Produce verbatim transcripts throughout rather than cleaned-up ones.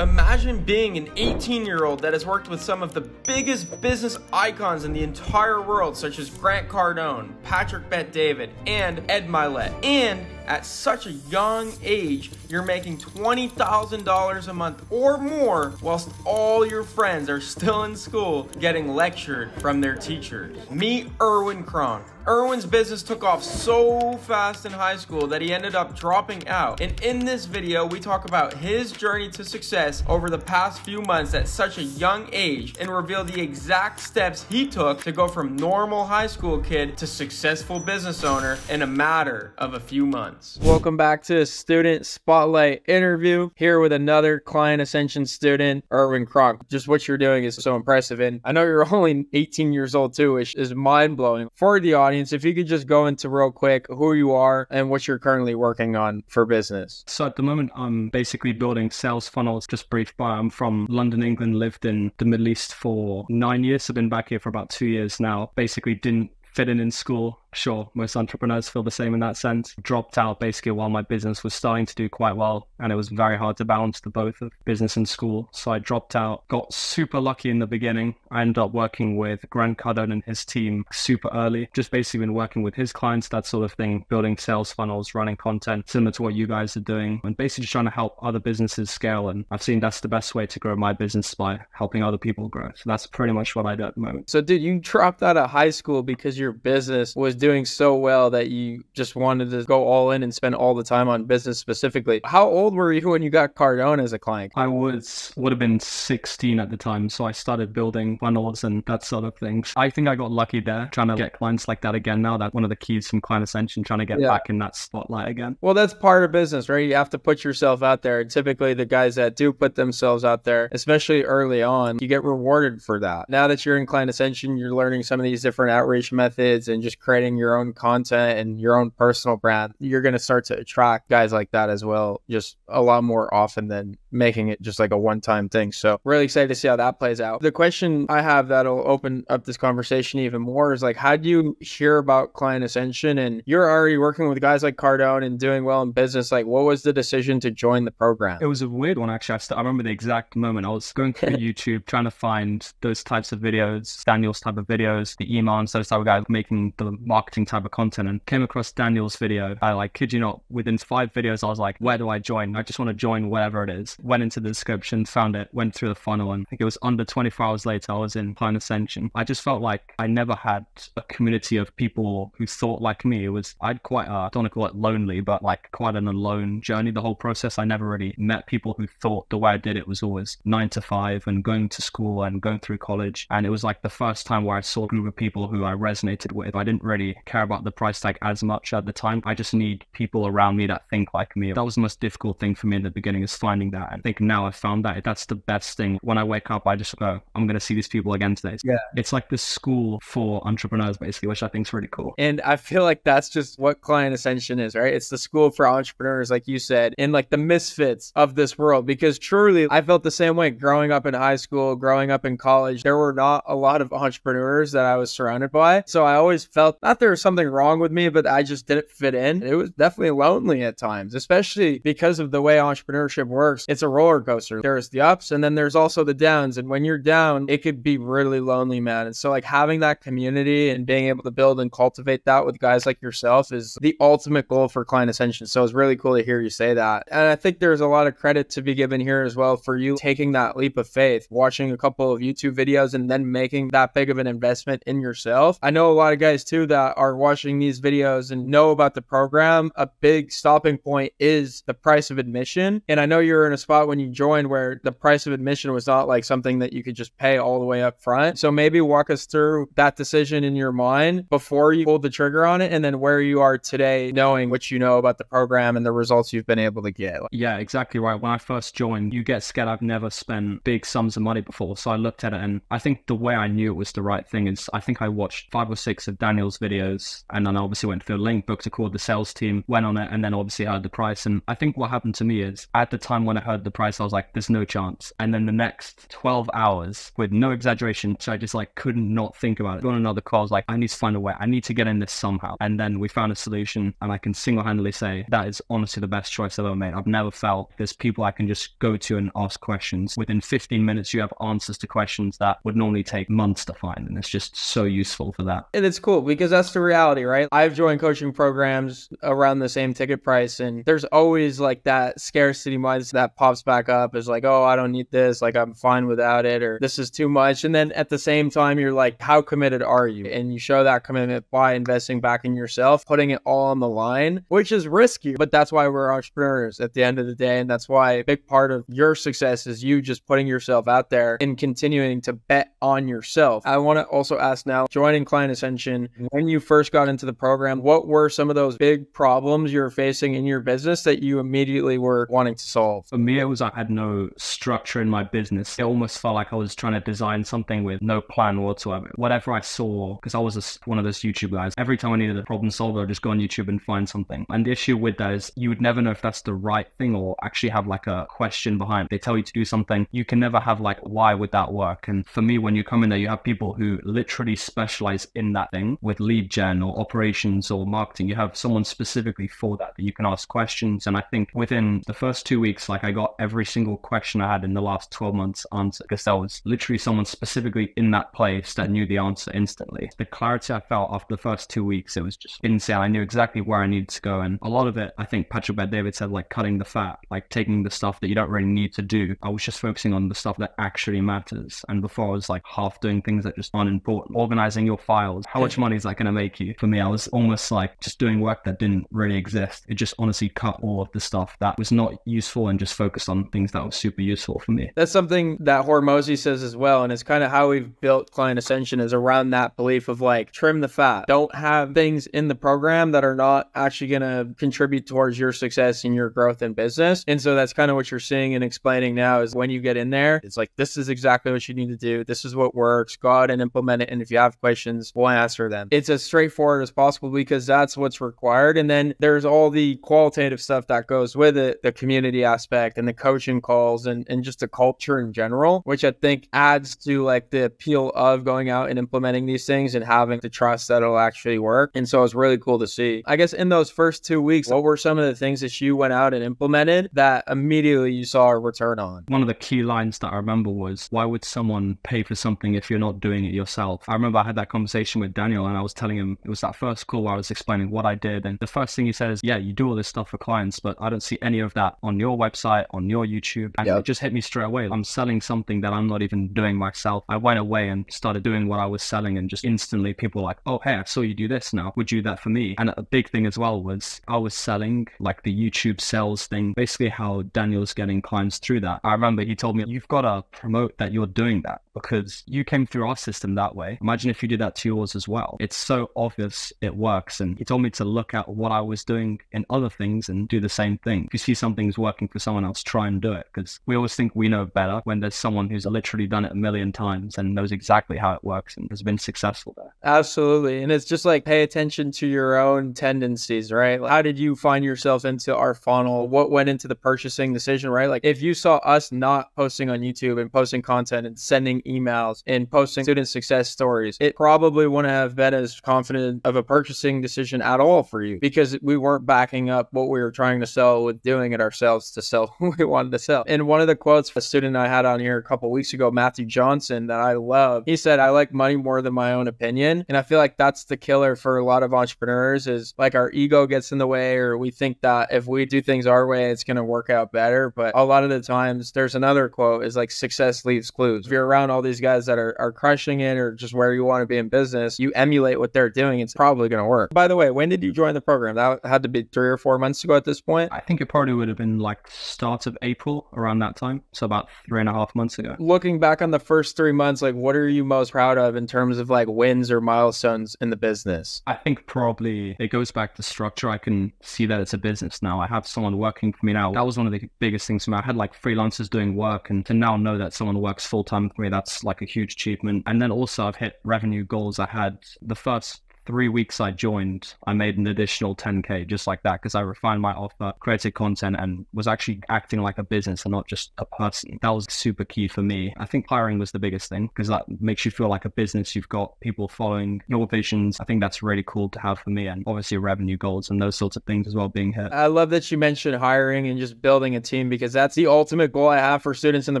Imagine being an eighteen-year-old that has worked with some of the biggest business icons in the entire world, such as Grant Cardone, Patrick Bet-David, and Ed Mylett. And at such a young age, you're making twenty thousand dollars a month or more, whilst all your friends are still in school getting lectured from their teachers. Meet Irwin Kron. Irwin's business took off so fast in high school that he ended up dropping out. And in this video, we talk about his journey to success over the past few months at such a young age and reveal the exact steps he took to go from normal high school kid to successful business owner in a matter of a few months. Welcome back to the Student Spotlight interview, here with another Client Ascension student, Irwin Kron. Just what you're doing is so impressive. And I know you're only eighteen years old too, which is mind-blowing. For the audience, if you could just go into real quick who you are and what you're currently working on for business. So at the moment, I'm basically building sales funnels. Just brief bio, I'm from London, England, lived in the Middle East for nine years. I've been back here for about two years now. Basically didn't fit in in school. Sure, most entrepreneurs feel the same in that sense. Dropped out basically while my business was starting to do quite well, and it was very hard to balance the both of business and school. So I dropped out, got super lucky in the beginning. I ended up working with Grant Cardone and his team super early. Just basically been working with his clients, that sort of thing, building sales funnels, running content similar to what you guys are doing, and basically just trying to help other businesses scale. And I've seen that's the best way to grow my business, by helping other people grow. So that's pretty much what I do at the moment. So dude, you dropped out of high school because your business was doing so well that you just wanted to go all in and spend all the time on business specifically. How old were you when you got Cardone as a client? I was, would have been sixteen at the time. So I started building funnels and that sort of thing. I think I got lucky there, trying to get clients like that again now. That's one of the keys from Client Ascension, trying to get yeah. back in that spotlight again. Well, that's part of business, right? You have to put yourself out there. And typically the guys that do put themselves out there, especially early on, you get rewarded for that. Now that you're in Client Ascension, you're learning some of these different outreach methods and just creating your own content and your own personal brand, you're going to start to attract guys like that as well, just a lot more often than making it just like a one-time thing. So really excited to see how that plays out. The question I have that'll open up this conversation even more is like, how do you hear about Client Ascension? And you're already working with guys like Cardone and doing well in business. Like, what was the decision to join the program? It was a weird one, actually. I, still, I remember the exact moment. I was going through YouTube, trying to find those types of videos, Daniel's type of videos, the email and those type of guys making the marketing type of content, and came across Daniel's video. I like, kid you not, within five videos, I was like, where do I join? I just want to join whatever it is. Went into the description, found it, went through the funnel, and I think it was under twenty-four hours later, I was in Client Ascension. I just felt like I never had a community of people who thought like me. It was, I'd quite, uh, I don't want to call it lonely, but like quite an alone journey, the whole process. I never really met people who thought the way I did it was always nine to five and going to school and going through college. And it was like the first time where I saw a group of people who I resonated with. I didn't really care about the price tag as much at the time. I just need people around me that think like me. That was the most difficult thing for me in the beginning, is finding that. I think now I've found that that's the best thing. When I wake up, I just go, I'm going to see these people again today. Yeah. It's like the school for entrepreneurs, basically, which I think is really cool. And I feel like that's just what Client Ascension is, right? It's the school for entrepreneurs, like you said, and like the misfits of this world, because truly I felt the same way growing up in high school, growing up in college. There were not a lot of entrepreneurs that I was surrounded by. So I always felt not there was something wrong with me, but I just didn't fit in. It was definitely lonely at times, especially because of the way entrepreneurship works. It's a roller coaster. There's the ups and then there's also the downs. And when you're down, it could be really lonely, man. And so like having that community and being able to build and cultivate that with guys like yourself is the ultimate goal for Client Ascension. So it's really cool to hear you say that. And I think there's a lot of credit to be given here as well for you taking that leap of faith, watching a couple of YouTube videos and then making that big of an investment in yourself. I know a lot of guys too that are watching these videos and know about the program. A big stopping point is the price of admission. And I know you're in a spot when you joined where the price of admission was not like something that you could just pay all the way up front. So maybe walk us through that decision in your mind before you pulled the trigger on it, and then where you are today knowing what you know about the program and the results you've been able to get. Yeah, exactly right. When I first joined, you get scared. I've never spent big sums of money before. So I looked at it, and I think the way I knew it was the right thing is I think I watched five or six of Daniel's videos, and then I obviously went through a link, booked a call with the sales team, went on it, and then obviously I heard the price. And I think what happened to me is at the time when I heard heard the price, I was like, there's no chance. And then the next twelve hours, with no exaggeration, so I just like couldn't not think about it. On another call, I was like, I need to find a way. I need to get in this somehow. And then we found a solution, and I can single-handedly say that is honestly the best choice I've ever made. I've never felt there's people I can just go to and ask questions. Within fifteen minutes, you have answers to questions that would normally take months to find. And it's just so useful for that. And it's cool because that's the reality, right? I've joined coaching programs around the same ticket price, and there's always like that scarcity mindset that pops back up, is like, oh, I don't need this. Like, I'm fine without it, or this is too much. And then at the same time, you're like, how committed are you? And you show that commitment by investing back in yourself, putting it all on the line, which is risky, but that's why we're entrepreneurs at the end of the day. And that's why a big part of your success is you just putting yourself out there and continuing to bet on yourself. I want to also ask now, joining Client Ascension, when you first got into the program, what were some of those big problems you were facing in your business that you immediately were wanting to solve? For me, it was I had no structure in my business. It almost felt like I was trying to design something with no plan whatsoever. Whatever I saw, because I was a, one of those YouTube guys, every time I needed a problem solver, I'd just go on YouTube and find something. And the issue with that is you would never know if that's the right thing or actually have like a question behind. They tell you to do something, you can never have like, why would that work? And for me, when you come in there, you have people who literally specialize in that thing with lead gen or operations or marketing. You have someone specifically for that that you can ask questions. And I think within the first two weeks, like I got every single question I had in the last twelve months answered, because there was literally someone specifically in that place that knew the answer instantly. The clarity I felt after the first two weeks, it was just insane. I knew exactly where I needed to go. And a lot of it, I think Patrick Bet-David said, like cutting the fat, like taking the stuff that you don't really need to do. I was just focusing on the stuff that actually matters. And before I was like half doing things that just aren't important. Organizing your files. How much money is that going to make you? For me, I was almost like just doing work that didn't really exist. It just honestly cut all of the stuff that was not useful and just focused on things that were super useful for me. That's something that Hormozi says as well. And it's kind of how we've built Client Ascension, is around that belief of like, trim the fat. Don't have things in the program that are not actually going to contribute towards your success and your growth in business. And so that's kind of what you're seeing and explaining now, is when you get in there, it's like, this is exactly what you need to do. This is what works. Go out and implement it. And if you have questions, we'll answer them. It's as straightforward as possible because that's what's required. And then there's all the qualitative stuff that goes with it, the community aspect and the coaching calls and, and just the culture in general, which I think adds to like the appeal of going out and implementing these things and having the trust that it'll actually work. And so it's really cool to see. I guess in those first two weeks, what were some of the things that you went out and implemented that immediately you saw a return on? One of the key lines that I remember was, why would someone pay for something if you're not doing it yourself? I remember I had that conversation with Daniel and I was telling him, it was that first call where I was explaining what I did. And the first thing he says, yeah, you do all this stuff for clients, but I don't see any of that on your website, on your YouTube. And yep. It just hit me straight away. I'm selling something that I'm not even doing myself. I went away and started doing what I was selling, and just instantly people were like, oh, hey, I saw you do this now. Would you do that for me? And a big thing as well was I was selling like the YouTube sales thing, basically how Daniel's getting clients through that. I remember he told me, you've got to promote that you're doing that because you came through our system that way. Imagine if you did that to yours as well. It's so obvious it works. And he told me to look at what I was doing in other things and do the same thing. If you see something's working for someone else, try and do it, because we always think we know better when there's someone who's literally done it a million times and knows exactly how it works and has been successful there. Absolutely. And it's just like, pay attention to your own tendencies, right? How did you find yourself into our funnel? What went into the purchasing decision, right? Like if you saw us not posting on YouTube and posting content and sending emails and posting student success stories, it probably wouldn't have been as confident of a purchasing decision at all for you, because we weren't backing up what we were trying to sell with doing it ourselves to sell what we wanted to sell. And one of the quotes a student I had on here a couple of weeks ago, Matthew Johnson, that I love, he said, I like money more than my own opinion. And I feel like that's the killer for a lot of entrepreneurs, is like our ego gets in the way, or we think that if we do things our way, it's going to work out better. But a lot of the times, there's another quote is like, success leaves clues. If you're around all these guys that are, are crushing it, or just where you want to be in business, you emulate what they're doing, it's probably going to work. By the way, when did you join the program? That had to be three or four months ago at this point. I think it probably would have been like start of April, around that time. So about three and a half months ago. Looking back on the first three months, like what are you most proud of in terms of like wins or milestones in the business? I think probably it goes back to structure. I can see that it's a business now. I have someone working for me now. That was one of the biggest things for me. I had like freelancers doing work, and to now know that someone works full time for me, that's like a huge achievement. And then also I've hit revenue goals. I had the first three weeks I joined, I made an additional ten K just like that, because I refined my offer, created content, and was actually acting like a business and not just a person. That was super key for me. I think hiring was the biggest thing, because that makes you feel like a business. You've got people following your visions. I think that's really cool to have for me, and obviously revenue goals and those sorts of things as well being hit. I love that you mentioned hiring and just building a team, because that's the ultimate goal I have for students in the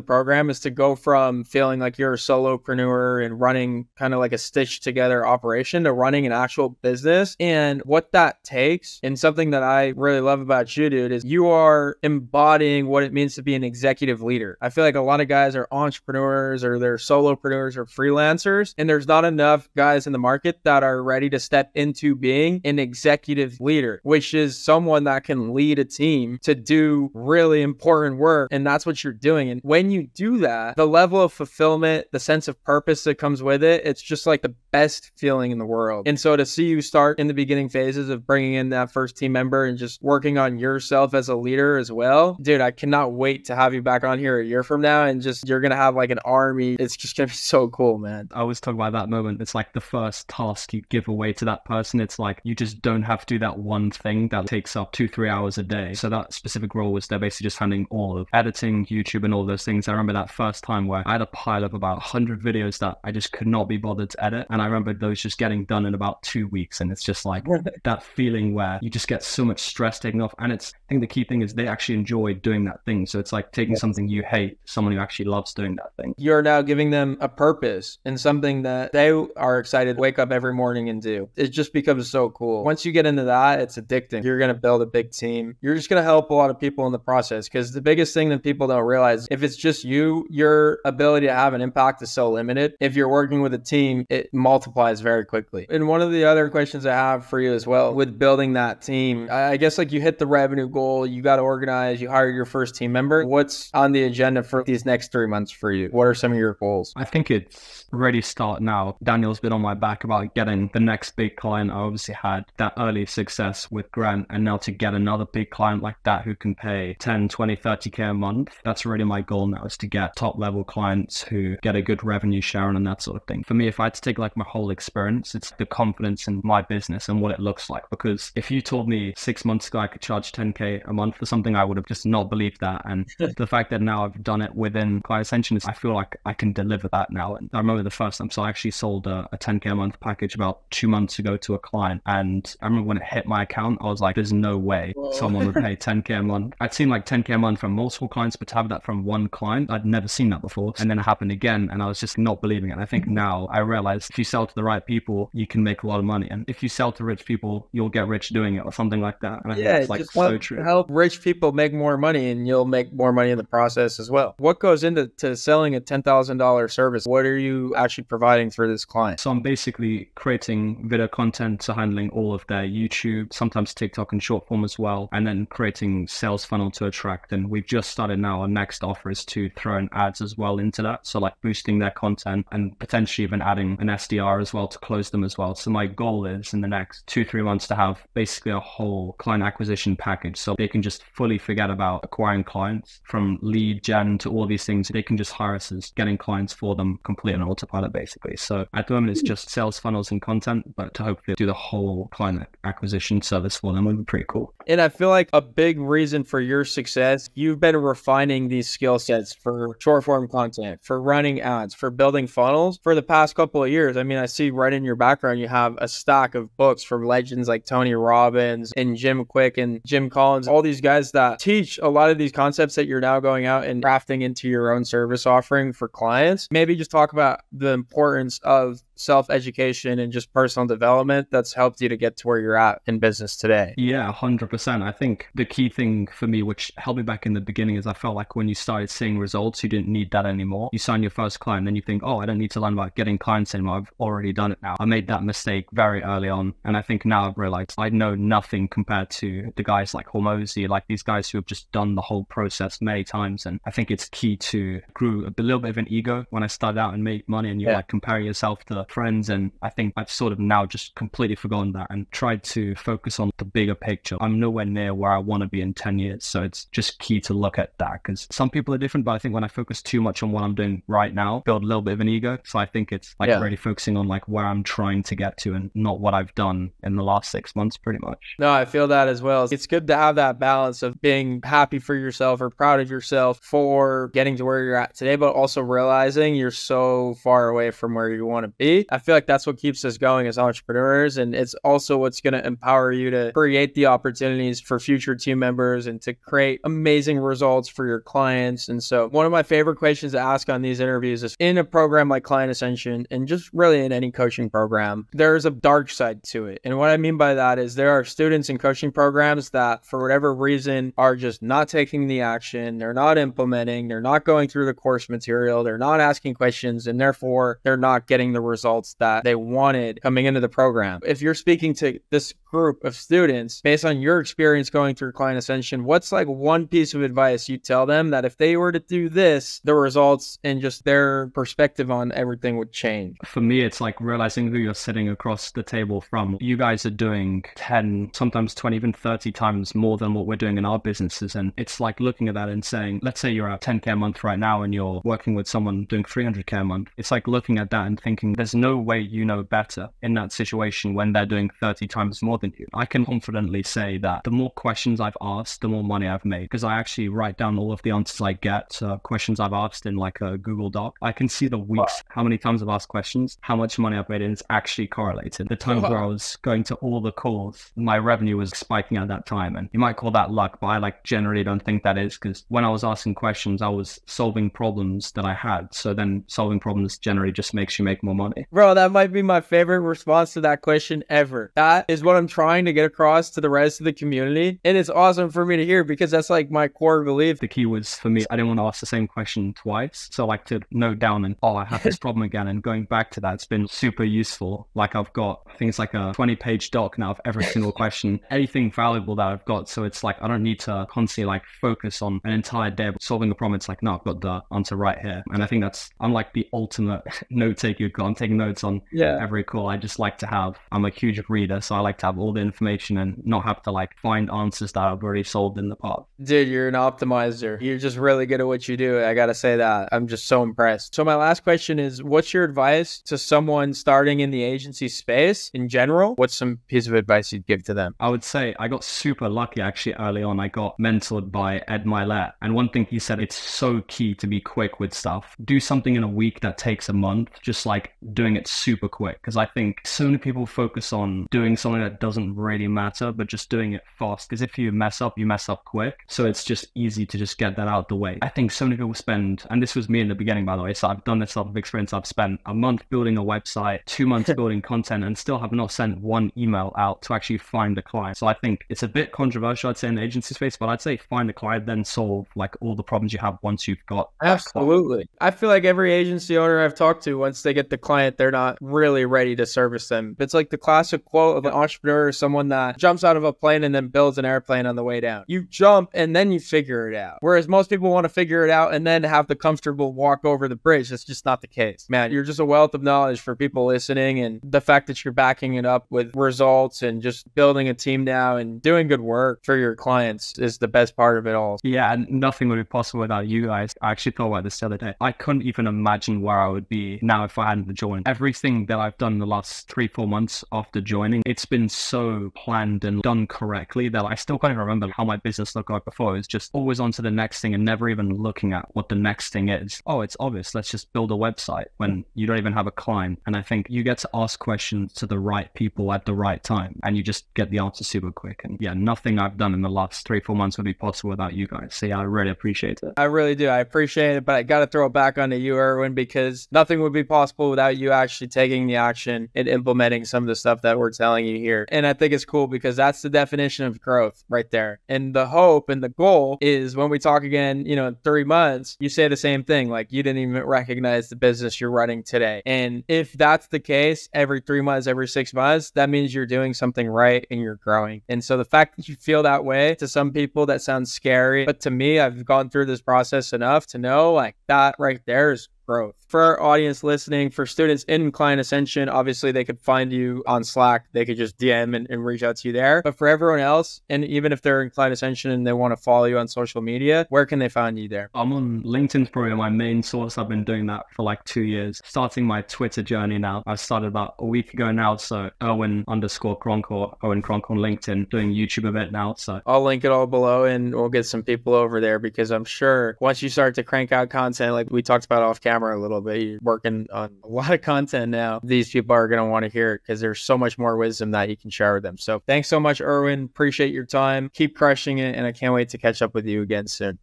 program, is to go from feeling like you're a solopreneur and running kind of like a stitched together operation to running an actual business and what that takes. And something that I really love about you, dude, is you are embodying what it means to be an executive leader. I feel like a lot of guys are entrepreneurs or they're solopreneurs or freelancers, and there's not enough guys in the market that are ready to step into being an executive leader, which is someone that can lead a team to do really important work. And that's what you're doing. And when you do that, the level of fulfillment, the sense of purpose that comes with it, it's just like the best feeling in the world. And so to see you start in the beginning phases of bringing in that first team member and just working on yourself as a leader as well, dude, I cannot wait to have you back on here a year from now, and just, you're going to have like an army. It's just going to be so cool, man. I always talk about that moment. It's like the first task you give away to that person. It's like, you just don't have to do that one thing that takes up two, three hours a day. So that specific role was, they're basically just handling all of editing, YouTube, and all those things. I remember that first time where I had a pile of about one hundred videos that I just could not be bothered to edit. And I remember those just getting done in about two weeks. And it's just like that feeling where you just get so much stress taken off. And it's, I think the key thing is they actually enjoy doing that thing. So it's like taking something you hate, someone who actually loves doing that thing. You're now giving them a purpose and something that they are excited to wake up every morning and do. It just becomes so cool. Once you get into that, it's addicting. You're going to build a big team. You're just going to help a lot of people in the process, because the biggest thing that people don't realize, if it's just you, your ability to have an impact is so limited. If you're working with a team, it multiplies very quickly. And one of the other questions I have for you as well with building that team, I guess like you hit the revenue goal, you got to organize, you hired your first team member. What's on the agenda for these next three months for you? What are some of your goals? I think it's already start now. Daniel's been on my back about getting the next big client. I obviously had that early success with Grant, and now to get another big client like that who can pay ten, twenty, thirty K a month. That's really my goal now, is to get top level clients who get a good revenue share and that sort of thing. For me, if I had to take like my whole experience, it's the confidence in my business and what it looks like. Because if you told me six months ago I could charge ten K a month for something, I would have just not believed that. And the fact that now I've done it within Client Ascension, is I feel like I can deliver that now. And I remember the first time, so I actually sold a, a ten K a month package about two months ago to a client. And I remember when it hit my account, I was like, there's no way Whoa. someone would pay ten K a month. I'd seen like ten K a month from multiple clients, but to have that from one client, I'd never seen that before. And then it happened again, and I was just not believing it. And I think now I realize if you sell to the right people, you can make a lot of money. And if you sell to rich people, you'll get rich doing it or something like that. And I yeah, think it's like just so true. Help rich people make more money, and you'll make more money in the process as well. What goes into to selling a ten thousand dollar service? What are you actually providing for this client? So I'm basically creating video content, so handling all of their YouTube, sometimes TikTok and short form as well, and then creating sales funnel to attract. And we've just started now. Our next offer is to throw in ads as well into that. So like boosting their content and potentially even adding an S D R as well to close them as well. So my goal is in the next two, three months to have basically a whole client acquisition package, so they can just fully forget about acquiring clients, from lead gen to all these things. They can just hire us as getting clients for them, complete an autopilot basically. So at the moment it's just sales funnels and content, but to hopefully do the whole client acquisition service for them would be pretty cool. And I feel like a big reason for your success, you've been refining these skill sets for short form content, for running ads, for building funnels for the past couple of years. I mean, I see right in your background, you have a stack of books from legends like Tony Robbins and Jim Quick and Jim Collins, all these guys that teach a lot of these concepts that you're now going out and crafting into your own service offering for clients. Maybe just talk about the importance of self-education and just personal development that's helped you to get to where you're at in business today. Yeah, one hundred percent. I think the key thing for me, which held me back in the beginning, is I felt like when you started seeing results, you didn't need that anymore. You sign your first client, then you think, oh, I don't need to learn about getting clients anymore. I've already done it now. I made that mistake very early on. And I think now I've realized I know nothing compared to the guys like Hormozi, like these guys who have just done the whole process many times. And I think it's key to, grew a little bit of an ego when I started out and made money, and you're yeah. like comparing yourself to friends. And I think I've sort of now just completely forgotten that and tried to focus on the bigger picture. I'm nowhere near where I want to be in ten years. So it's just key to look at that, because some people are different. But I think when I focus too much on what I'm doing right now, build a little bit of an ego. So I think it's like yeah. really focusing on like where I'm trying to get to and not what I've done in the last six months, pretty much. No, I feel that as well. It's good to have that balance of being happy for yourself or proud of yourself for getting to where you're at today, but also realizing you're so far away from where you want to be. I feel like that's what keeps us going as entrepreneurs. And it's also what's going to empower you to create the opportunities for future team members and to create amazing results for your clients. And so one of my favorite questions to ask on these interviews is, in a program like Client Ascension, and just really in any coaching program, there's a dark side to it. And what I mean by that is there are students in coaching programs that for whatever reason are just not taking the action. They're not implementing. They're not going through the course material. They're not asking questions, and therefore they're not getting the results that they wanted coming into the program. If you're speaking to this group of students, based on your experience going through Client Ascension, what's like one piece of advice you tell them that if they were to do this, the results and just their perspective on everything would change? For me, it's like realizing who you're sitting across the table from. You guys are doing ten, sometimes twenty, even thirty times more than what we're doing in our businesses. And it's like looking at that and saying, let's say you're at ten K a month right now and you're working with someone doing three hundred K a month. It's like looking at that and thinking there's no way you know better in that situation when they're doing thirty times more than you. I can confidently say that the more questions I've asked, the more money I've made, because I actually write down all of the answers I get, uh, questions I've asked in like a Google Doc. I can see the weeks, how many times I've asked questions, how much money I've made, and it's actually correlated. The times where I was going to all the calls, my revenue was spiking at that time. And you might call that luck, but I like generally don't think that is, because when I was asking questions, I was solving problems that I had. So then solving problems generally just makes you make more money. Bro, that might be my favorite response to that question ever. That is what I'm trying to get across to the rest of the community. And it's awesome for me to hear, because that's like my core belief. The key was for me, I didn't want to ask the same question twice. So like to note down and, oh, I have this problem again. And going back to that, it's been super useful. Like I've got, I think it's like a twenty page doc now of every single question, anything valuable that I've got. So it's like, I don't need to constantly like focus on an entire day of solving a problem. It's like, no, I've got the answer right here. And I think that's, I'm like the ultimate note taker. I'm taking notes on yeah. every call. I just like to have, I'm a huge reader. So I like to have all the information and not have to like find answers that I've already solved in the past. Dude, you're an optimizer. You're just really good at what you do. I got to say that. I'm just so impressed. So my last question is, what's your advice to someone starting in the agency space in general? What's some piece of advice you'd give to them? I would say I got super lucky actually early on. I got mentored by Ed Mylett. And one thing he said, it's so key to be quick with stuff. Do something in a week that takes a month, just like doing it super quick. Because I think so many people focus on doing something that doesn't really matter, but just doing it fast. Because if you mess up, you mess up quick. So it's just easy to just get that out of the way. I think so many people spend, and this was me in the beginning, by the way, so I've done this type of experience. I've spent a month building a website, two months building content, and still have not sent one email out to actually find a client. So I think it's a bit controversial, I'd say, in the agency space, but I'd say find a client, then solve like all the problems you have once you've got. Absolutely. I feel like every agency owner I've talked to, once they get the client, they're not really ready to service them. It's like the classic quote of an entrepreneur or someone that jumps out of a plane and then builds an airplane on the way down. You jump and then you figure it out. Whereas most people want to figure it out and then have the comfortable walk over the bridge. That's just not the case. Man, you're just a wealth of knowledge for people listening, and the fact that you're backing it up with results and just building a team now and doing good work for your clients is the best part of it all. Yeah, and nothing would be possible without you guys. I actually thought about this the other day. I couldn't even imagine where I would be now if I hadn't joined. Everything that I've done in the last three, four months after joining, it's been so planned and done correctly that I still can't even remember how my business looked like before. It's just always on to the next thing and never even looking at what the next thing is. Oh, it's obvious. Let's just build a website when you don't even have a client. And I think you get to ask questions to the right people at the right time, and you just get the answer super quick. And yeah, nothing I've done in the last three, four months would be possible without you guys. So yeah, I really appreciate it. I really do. I appreciate it, but I got to throw it back onto you, Irwin, because nothing would be possible without you actually taking the action and implementing some of the stuff that we're telling you here. And I think it's cool because that's the definition of growth right there. And the hope and the goal is when we talk again, you know, in three months, you say the same thing, like you didn't even recognize the business you're running today. And if that's the case, every three months, every six months, that means you're doing something right and you're growing. And so the fact that you feel that way, to some people that sounds scary, but to me, I've gone through this process enough to know like that right there is growth. For our audience listening, for students in Client Ascension, obviously they could find you on Slack. They could just D M and, and reach out to you there. But for everyone else, and even if they're in Client Ascension and they want to follow you on social media, where can they find you there? I'm on LinkedIn's probably my main source. I've been doing that for like two years. Starting my Twitter journey now. I started about a week ago now. So Irwin underscore Kronk or Irwin Kronk on LinkedIn, doing YouTube event now. So I'll link it all below and we'll get some people over there, because I'm sure once you start to crank out content, like we talked about off camera a little bit, you're working on a lot of content now. These people are going to want to hear it because there's so much more wisdom that you can share with them. So thanks so much, Irwin. Appreciate your time. Keep crushing it. And I can't wait to catch up with you again soon.